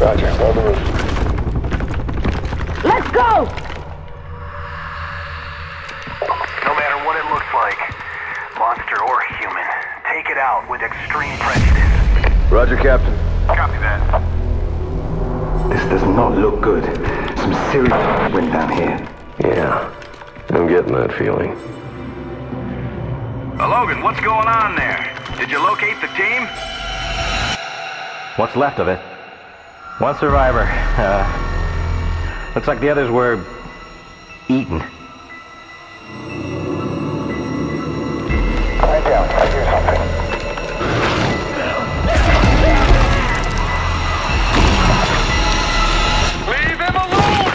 Roger, load the roof. Let's go! No matter what it looks like, monster or human, take it out with extreme prejudice. Roger, Captain. Copy that. This does not look good. Some serious went down here. Yeah, I'm getting that feeling. Logan, what's going on there? Did you locate the team? What's left of it? One survivor. Looks like the others were eaten. Quiet down. I hear something. Leave him alone!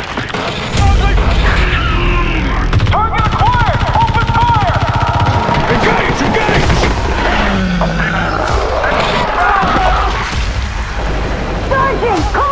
Target acquired! Open fire! Engage! Sergeant, come on!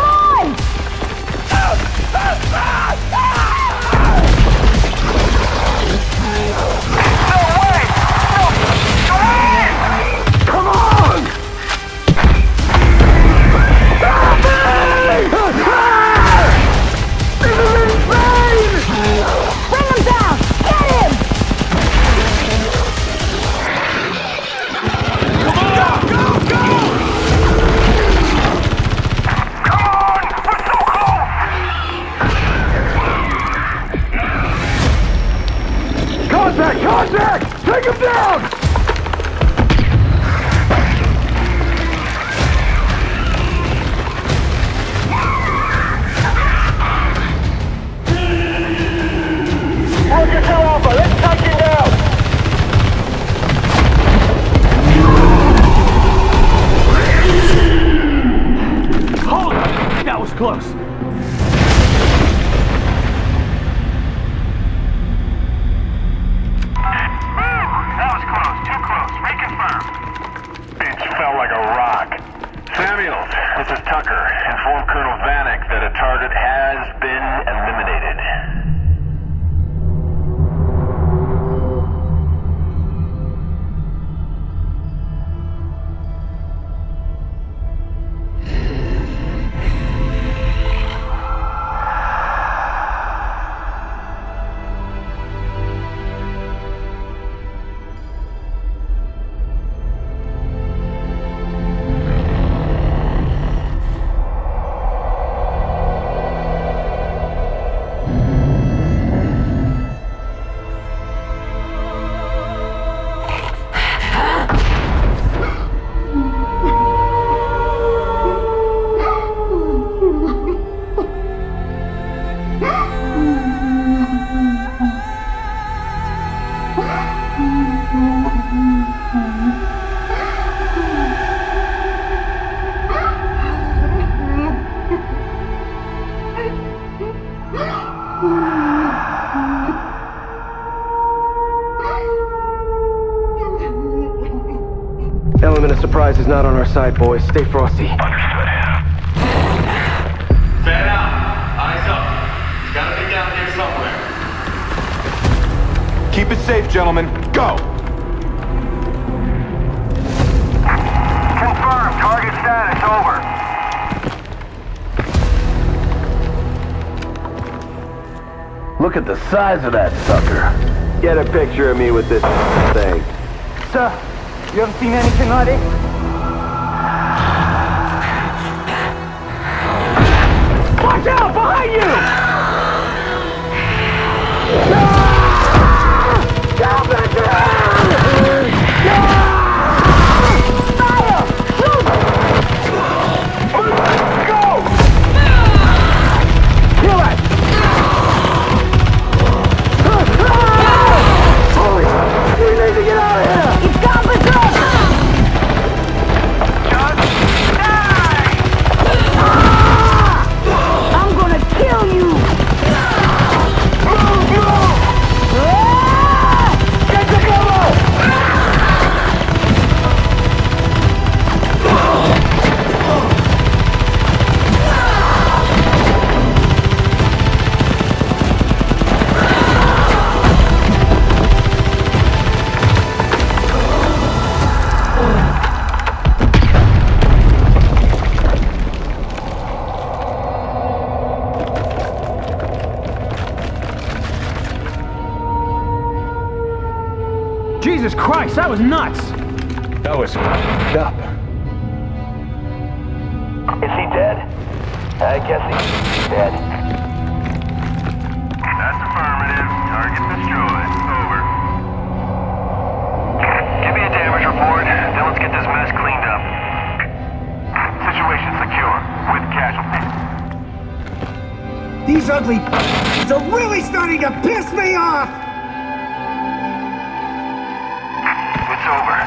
Contact! Take him down! Target to Alpha, let's take him down! Hold on! That was close. Surprise is not on our side, boys. Stay frosty. Understood. Stand out. Eyes up. He's gotta be down here somewhere. Keep it safe, gentlemen. Go! Confirm. Target status over. Look at the size of that sucker. Get a picture of me with this thing. Sir, you haven't seen anything like it? Watch out! Behind you! Down back there! Fire! Shoot! Go! Kill it! Holy, we need to get out of here! He's got the gun! Just die! You Christ, that was nuts! That was fucked up. Is he dead? I guess he's dead. That's affirmative. Target destroyed. Over. Give me a damage report, then let's get this mess cleaned up. Situation secure, with casualties. These ugly f***s are really starting to piss me off! It's over.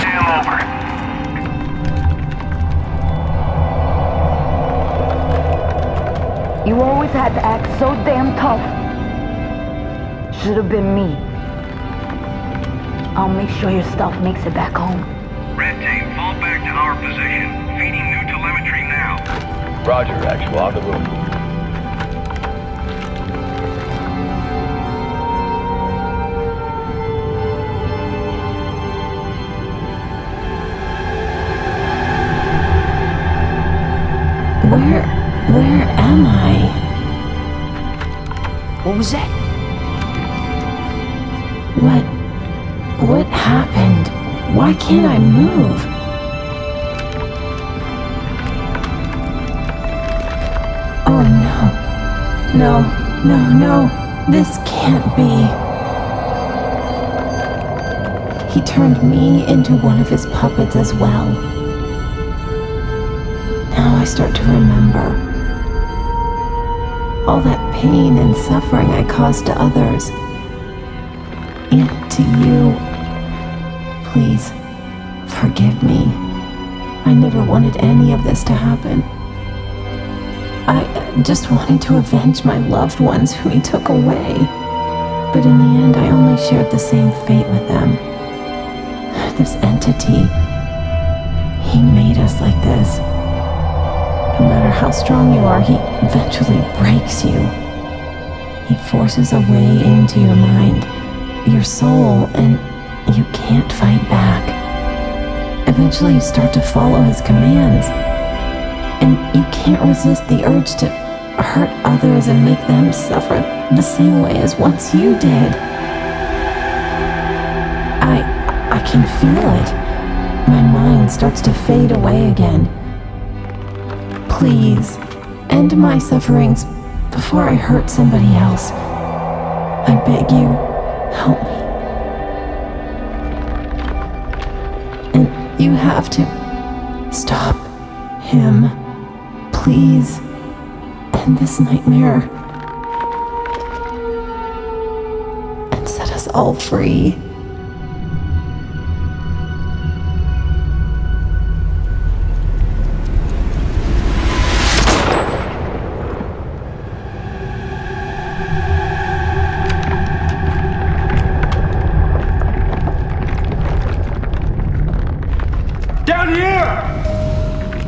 Damn over. You always had to act so damn tough. Should have been me. I'll make sure your stuff makes it back home. Red team, fall back to our position. Feeding new telemetry now. Roger, actual on the room. Where am I? What was that? What happened? Why can't I move? Oh no. No. This can't be. He turned me into one of his puppets as well. Now I start to remember. All that pain and suffering I caused to others, and to you. Please, forgive me. I never wanted any of this to happen. I just wanted to avenge my loved ones who he took away. But in the end, I only shared the same fate with them. This entity, he made us like this. No matter how strong you are, he eventually breaks you. He forces a way into your mind, your soul, and you can't fight back. Eventually you start to follow his commands, and you can't resist the urge to hurt others and make them suffer the same way as once you did. I can feel it. My mind starts to fade away again. Please, end my sufferings before I hurt somebody else. I beg you, help me. And you have to stop him. Please, end this nightmare. And set us all free.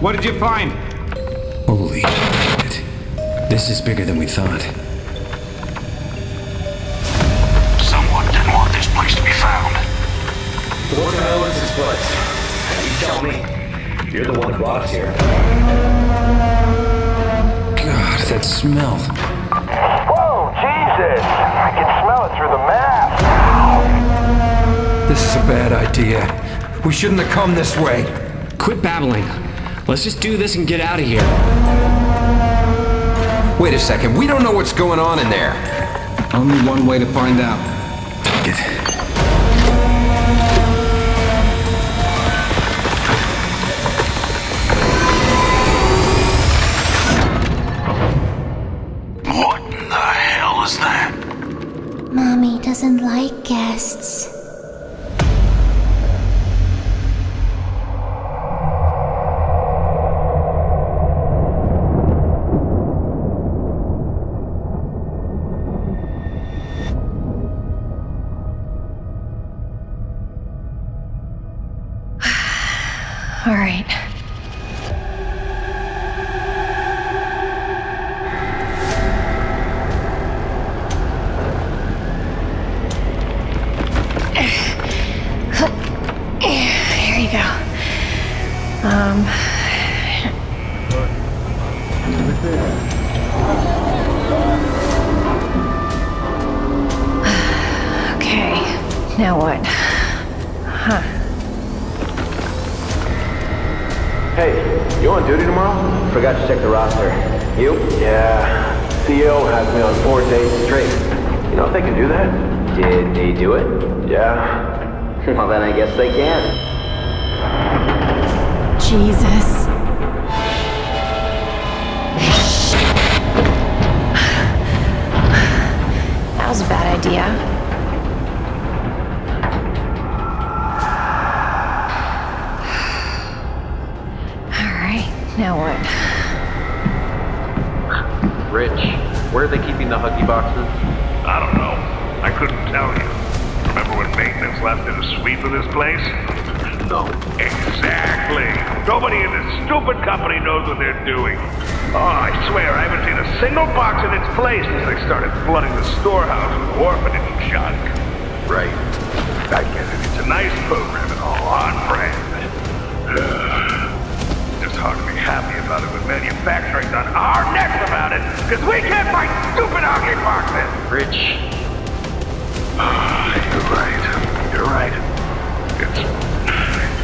What did you find? Holy shit. This is bigger than we thought. Someone didn't want this place to be found. What the hell is this place? You tell me. You're the one that brought us here. God, that smell. Whoa, Jesus! I can smell it through the mask. This is a bad idea. We shouldn't have come this way. Quit babbling. Let's just do this and get out of here. Wait a second, we don't know what's going on in there. Only one way to find out. Take it. What in the hell is that? Mommy doesn't like guests. All right. Here you go. Okay. Now what? Hey, you on duty tomorrow? Forgot to check the roster. You? Yeah. CO has me on 4 days straight. You know if they can do that? Did they do it? Yeah. Well, then I guess they can. Jesus. That was a bad idea. Now what? Rich, where are they keeping the huggy boxes? I don't know. I couldn't tell you. Remember when maintenance left in a sweep of this place? No. Exactly. Nobody in this stupid company knows what they're doing. Oh, I swear, I haven't seen a single box in its place since they started flooding the storehouse with orphanage junk. Right. I get it. It's a nice program and all on brand. Hard to be happy about it when manufacturing's on our necks about it, because we can't find stupid hockey boxes! Rich. Oh, you're right. You're right.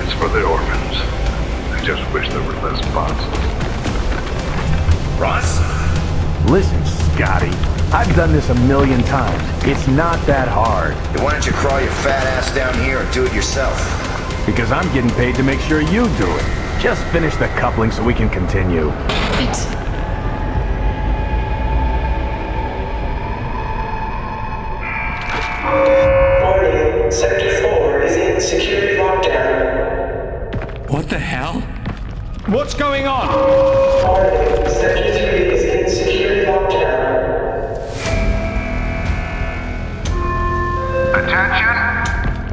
It's for the orphans. I just wish there were less boxes. Russ? Listen, Scotty. I've done this a million times. It's not that hard. Then why don't you crawl your fat ass down here and do it yourself? Because I'm getting paid to make sure you do it. Just finish the coupling so we can continue. Thanks. Warning. Sector 4 is in security lockdown. What the hell? What's going on? Warning. Sector 3 is in security lockdown. Attention.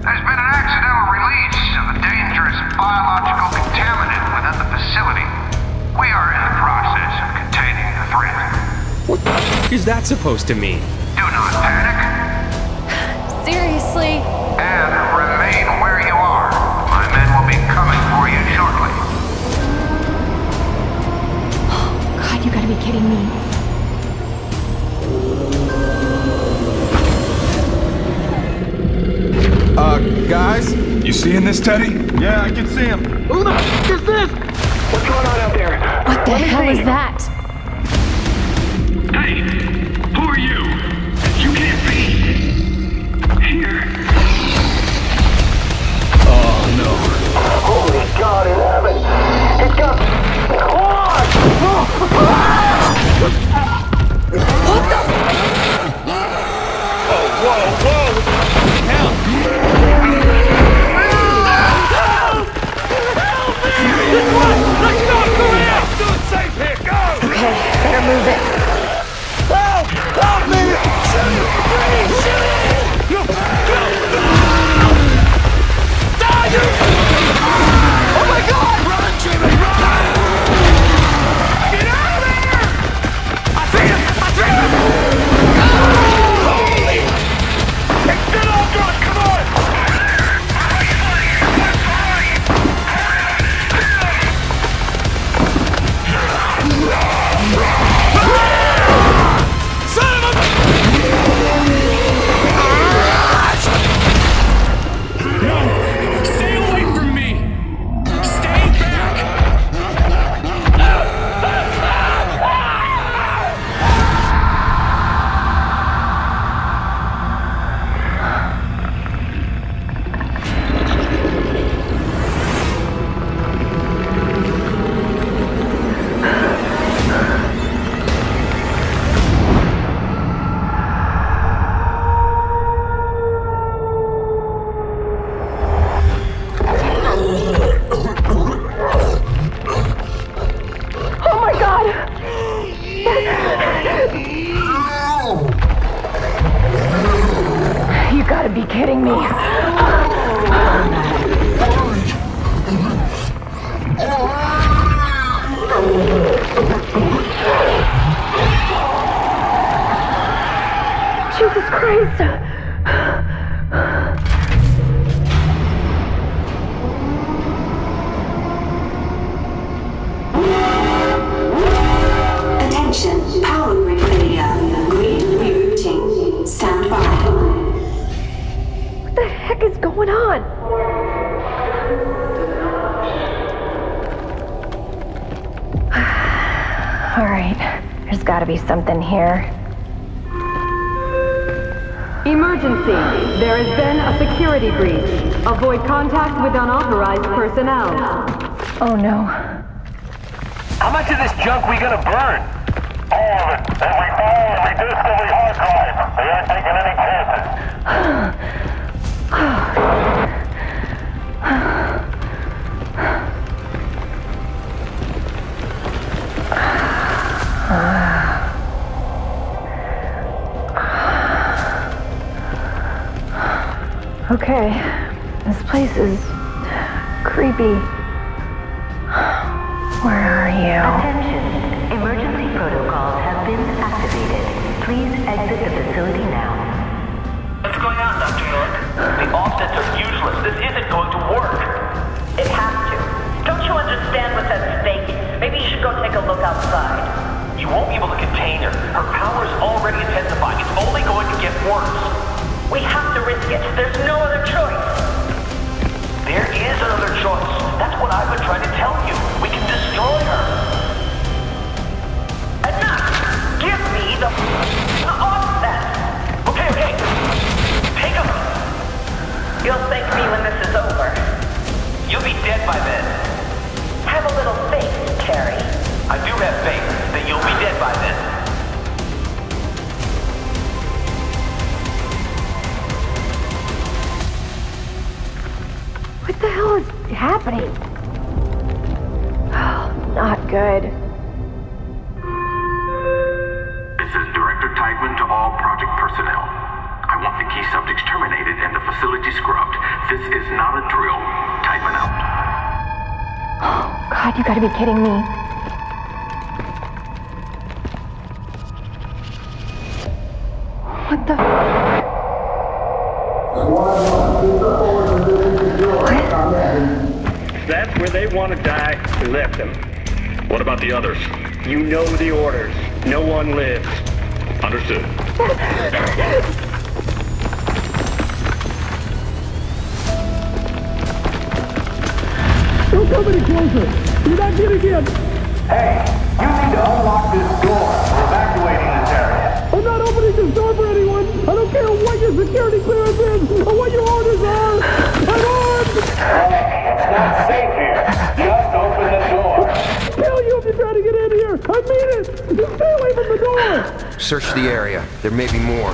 There's been an accidental release of a dangerous biological contaminant. Facility. We are in the process of containing the threat. What is that supposed to mean? Do not panic. Seriously? And remain where you are. My men will be coming for you shortly. Oh, God, you gotta be kidding me. Guys? You seeing this, Teddy? Yeah, I can see him. Who the f*** is this? What's going on out there? What the hell is that? Hey! Who are you? You can't be here. Oh no. Holy God in heaven! It's got... Hold on! What the... Oh, whoa, whoa! Better move it. Help! Help me! Shoot it! Please shoot it! No! No! No! Die! You! Oh my God! Run, Jimmy! Run! Get out of here! I see him! I see him! Oh, holy! It's still on God! Come on! All right, there's got to be something here. Emergency. There has been a security breach. Avoid contact with unauthorized personnel. Oh no. How much of this junk we gonna burn? All of it. And we all rediscovery hard drive. They aren't taking any chances. Okay, this place is creepy. Where are you? Attention, emergency protocols have been activated. Please exit the facility now. What's going on, Dr. York? The offsets are useless. This isn't going to work. It has to. Don't you understand what's at stake? Maybe you should go take a look outside. You won't be able to contain her. Her power's already intensifying. It's only going to get worse. We have to risk it. There's no other choice. There is another choice. That's what I've been trying to tell you. We can destroy her. Enough! Give me the offset! Okay, okay. Take him. You'll thank me when this is over. You'll be dead by then. Have a little faith, Carrie. I do have faith that you'll be dead by then. What the hell is happening? Oh, not good. This is Director Tiedemann to all project personnel. I want the key subjects terminated and the facility scrubbed. This is not a drill. Tiedemann out. Oh, God, you gotta be kidding me. What the... If that's where they want to die, we left them. What about the others? You know the orders. No one lives. Understood. Don't come any closer. You're not getting in. Hey, you need to unlock this door. We're evacuating this area. I'm not opening this door for anyone. I don't care what your security clearance is or what your orders are. I'm armed. It's not safe here. Just open the door. Kill you if you try to get in here. I mean it. Stay away from the door. Search the area. There may be more.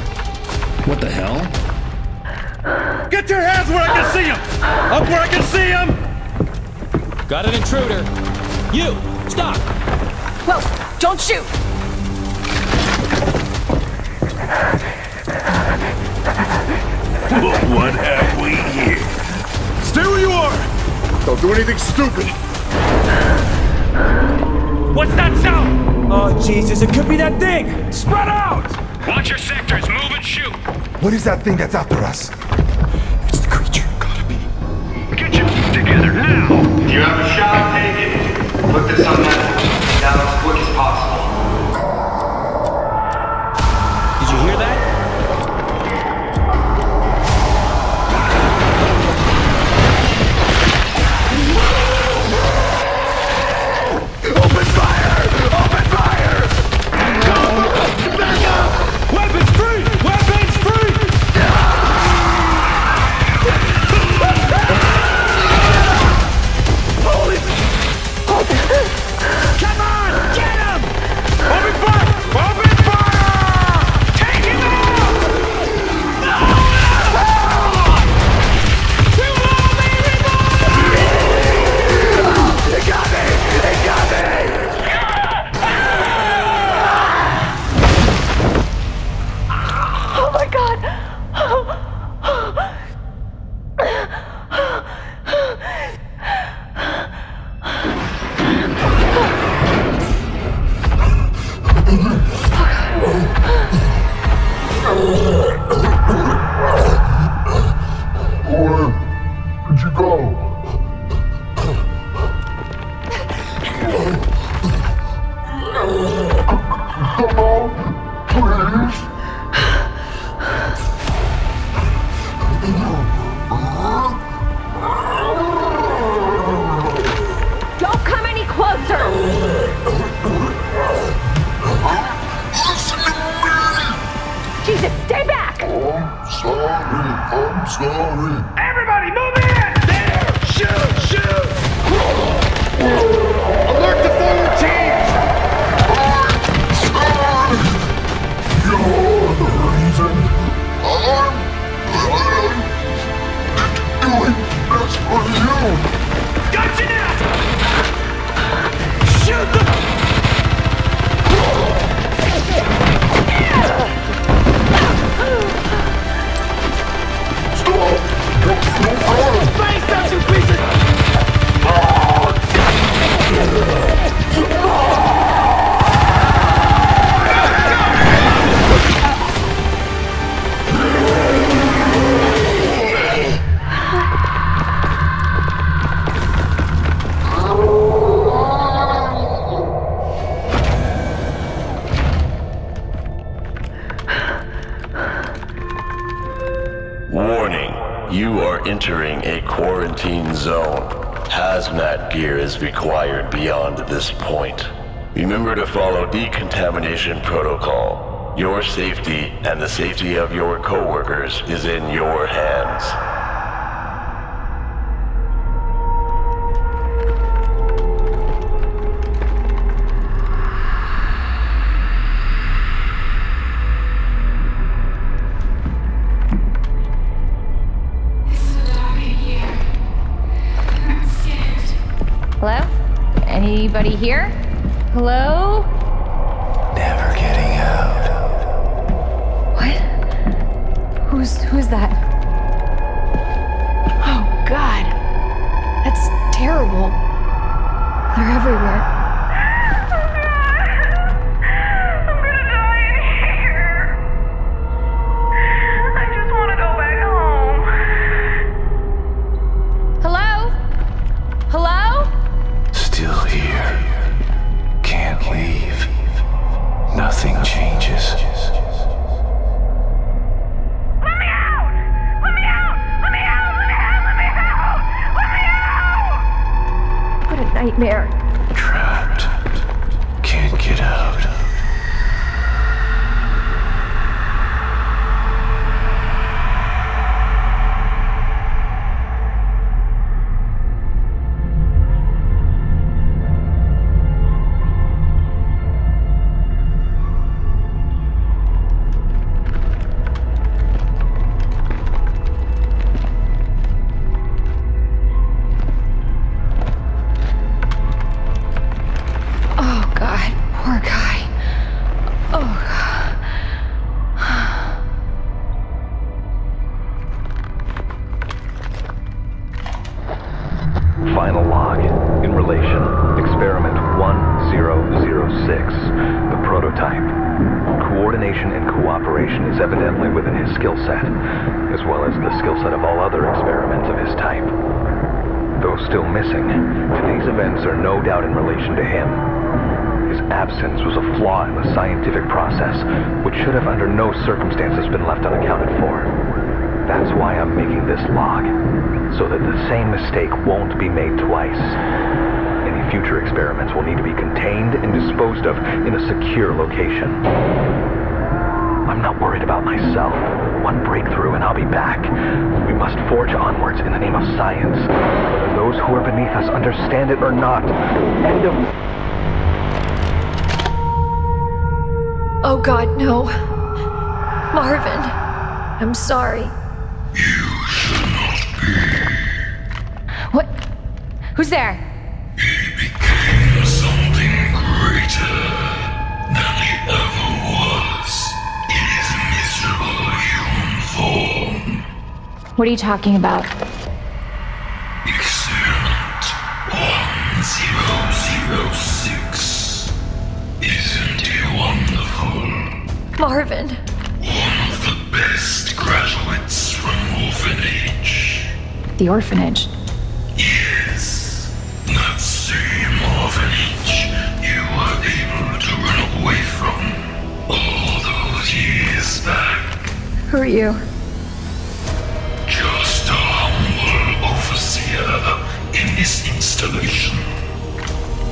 What the hell? Get your hands where I can see them. Up where I can see them. Got an intruder. You, stop. Well, don't shoot. Well, what have we here? Stay where you are. Don't do anything stupid! What's that sound? Oh, Jesus, it could be that thing! Spread out! Watch your sectors, move and shoot! What is that thing that's after us? It's the creature, gotta be. Get your together now! You have a shot, take it. Put this on that down as quick as possible. Did you hear that? sorry. Everybody, move in! There! Shoot! Shoot! Alert the forward teams! I'm sorry! You're the reason I'm doing this for you! Gotcha now! Shoot them! Entering a quarantine zone. Hazmat gear is required beyond this point. Remember to follow decontamination protocol. Your safety and the safety of your coworkers is in your hands. Anybody here? Hello? Never getting out. What? Who's that? Oh, God. That's terrible. They're everywhere. I'm gonna die in here. I just want to go back home. Hello? Hello? Still here. Leave. Nothing changes. Let me out! Let me out! Let me out! Let me out! Let me out! Let me out! What a nightmare. Trapped. Can't get out. Final log in relation, Experiment 1006, the prototype. Coordination and cooperation is evidently within his skill set, as well as the skill set of all other experiments of his type. Though still missing, today's events are no doubt in relation to him. His absence was a flaw in the scientific process, which should have under no circumstances been left unaccounted for. That's why I'm making this log, so that the same mistake won't be made twice. Any future experiments will need to be contained and disposed of in a secure location. I'm not worried about myself. One breakthrough and I'll be back. We must forge onwards in the name of science. Whether those who are beneath us understand it or not. End of... Oh God, no. Marvin, I'm sorry. You should not be. What? Who's there? He became something greater than he ever was in his miserable human form. What are you talking about? Experiment 1006. Isn't he wonderful? Marvin. One of the best graduates from orphanage. The orphanage? Yes, that same orphanage you were able to run away from all those years back. Who are you? Just a humble overseer in this installation.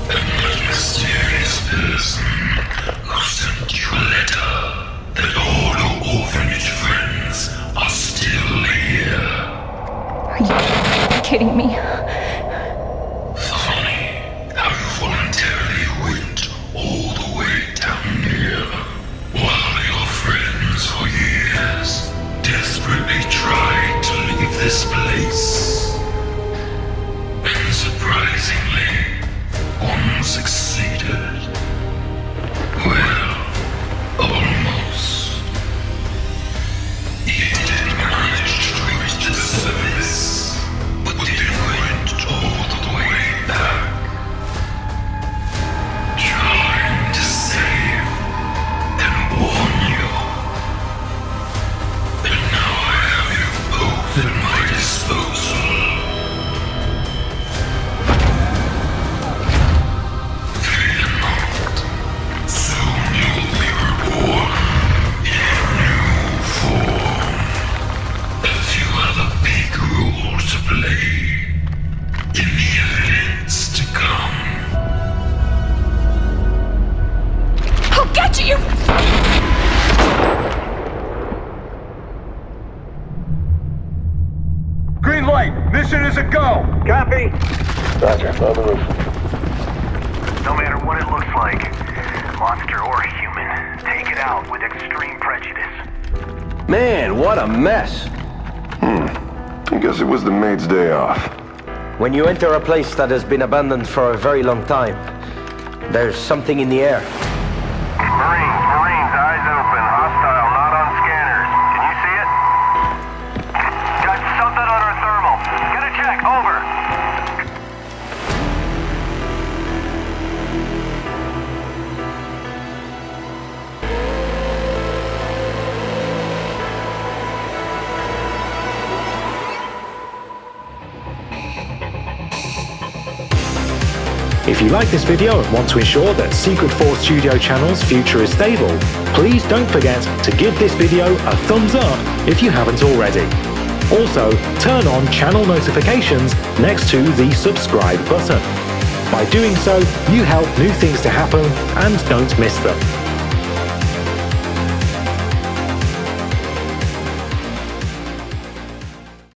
And that mysterious person who sent you a letter that all your orphanage friends are still here. kidding me. Funny, I voluntarily went all the way down here, while your friends for years desperately tried to leave this place. And surprisingly, one succeeded. Well, almost. You did manage to reach the surface, but then went all the way back, trying to save and warn you. And now I have you both at my disposal. When you enter a place that has been abandoned for a very long time, there's something in the air. Marines, Marines, eyes open. Hostile, not on scanners. Can you see it? Got something on our thermal. Get a check, over. If you like this video and want to ensure that Secret 4 Studio Channel's future is stable, please don't forget to give this video a thumbs up if you haven't already. Also, turn on channel notifications next to the subscribe button. By doing so, you help new things to happen and don't miss them.